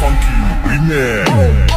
funky remix.